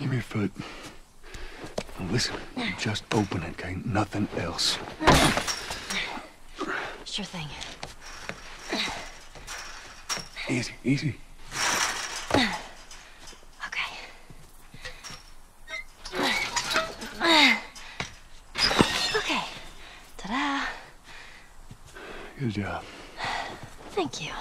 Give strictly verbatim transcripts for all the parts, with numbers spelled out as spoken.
Give me your foot. Now listen, just open it, okay? Nothing else. Sure thing. Easy, easy. Okay. Okay. Ta-da. Good job. Thank you.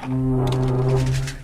Thank mm -hmm.